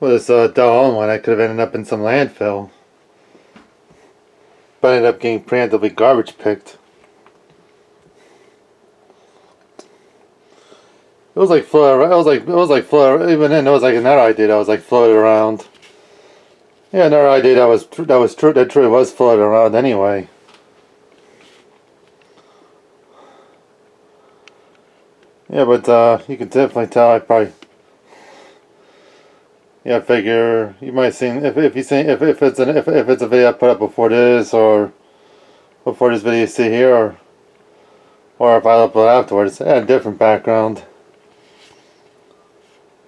Well, this Dell all-in-one, I could have ended up in some landfill. But I ended up getting preemptively garbage picked. It was like floating. It was like floating. Even then, it was like another idea that was like floating around. Yeah, another idea that truly was floating around anyway. Yeah, but you can definitely tell I probably. Yeah, I figure you might have seen if it's a video I put up before this or before this video you see here, or if I upload afterwards, it had a different background.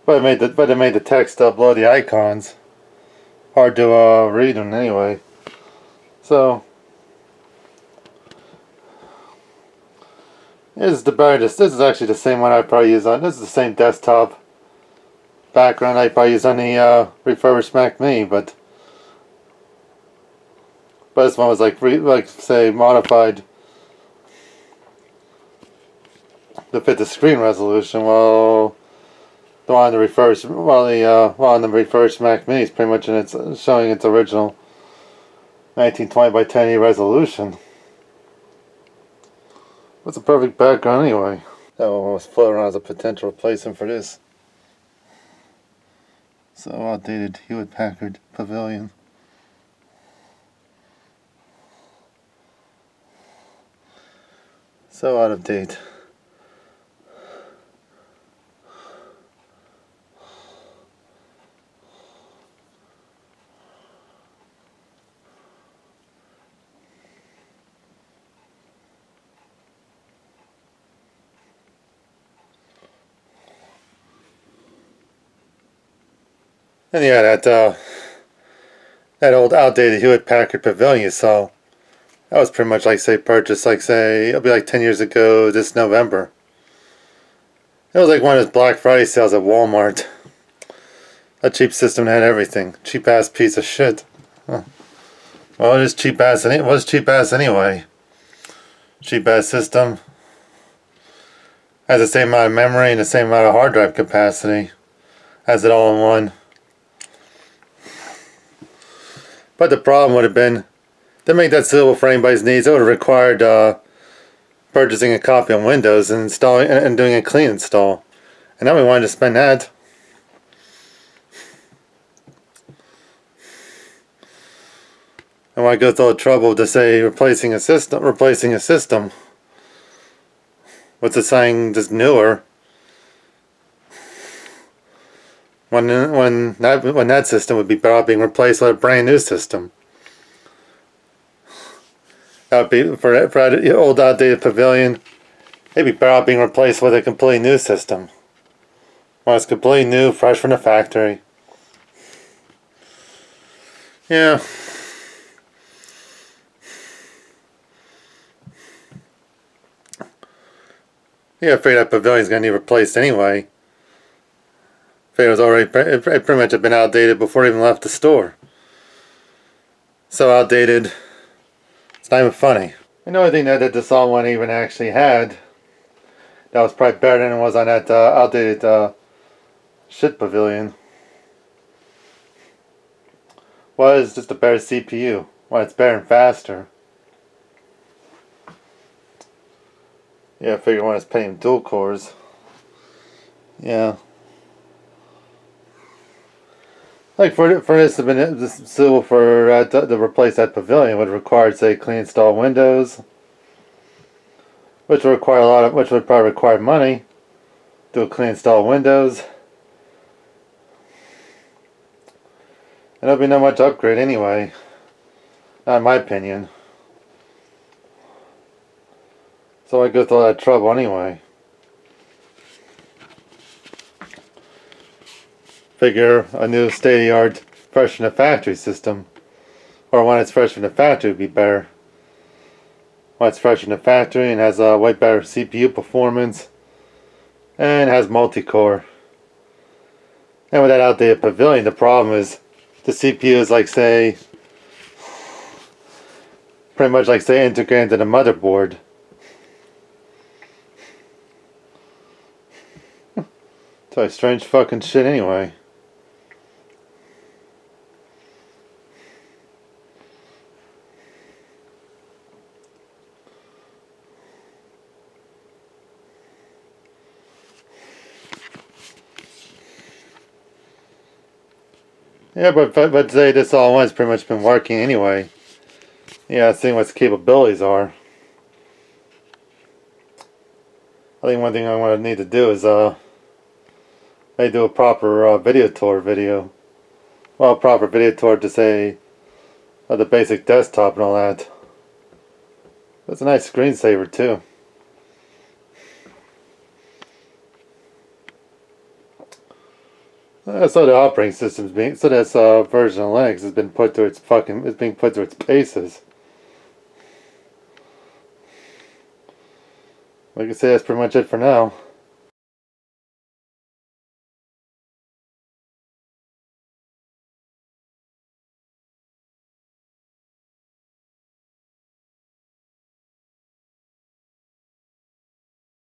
But it made the text to upload the icons hard to read them anyway. So this is actually the same one I probably use on. This is the same desktop background I probably use on the refurbished Mac Mini, but this one was like say modified to fit the screen resolution. Well, the one on the refurbished, well, on the refurbished Mac Mini is pretty much in its showing its original 1920 by 1080 resolution. What's a perfect background anyway? That one was floating around as a potential replacement for this. So outdated Hewlett-Packard Pavilion. So out of date. And yeah, that old outdated Hewlett-Packard Pavilion you saw, that was pretty much purchased, it'll be like 10 years ago this November. It was like one of those Black Friday sales at Walmart. A cheap system that had everything. Cheap ass piece of shit. Huh. Well, it is cheap ass, and it was cheap ass anyway. Cheap ass system. Has the same amount of memory and the same amount of hard drive capacity as it all in one. But the problem would have been, to make that suitable for anybody's needs, it would have required purchasing a copy on Windows and installing and doing a clean install. And I only wanted to spend that. And why go through all the trouble to say replacing a system? What's the saying? Just newer. When that system would be better off being replaced with a brand new system. That would be for the old outdated Pavilion. It'd be better off being replaced with a completely new system. Well, it's completely new, fresh from the factory. Yeah. Yeah, I figured that Pavilion's gonna need replaced anyway. It pretty much had been outdated before it even left the store. So outdated, it's not even funny. And the only thing that this all-in-one even actually had that was probably better than it was on that outdated shit Pavilion was just a better CPU. Well, it's better and faster. Yeah, I figure when it's paying dual cores. Yeah. Like for this to have been suitable for to replace that Pavilion would require, say, clean install Windows, which would probably require money. Do a clean install Windows, and it'll be not much upgrade anyway. Not in my opinion. So I go through all that trouble anyway. Figure a new state-of-the-art fresh from the factory system, or one that's fresh from the factory would be better. One that's fresh from the factory and has a way better CPU performance and has multi-core. And with that outdated Pavilion, the problem is the CPU is pretty much integrated into the motherboard. It's like strange fucking shit anyway. Yeah, but say this all one's pretty much been working anyway. Yeah, seeing what its capabilities are. I think one thing I want to need to do is maybe do a proper video tour video. Well, proper video tour to say the basic desktop and all that. That's a nice screensaver too. So the operating system's being, so this version of Linux has been put to its fucking, it's being put to its paces. Like I say, that's pretty much it for now.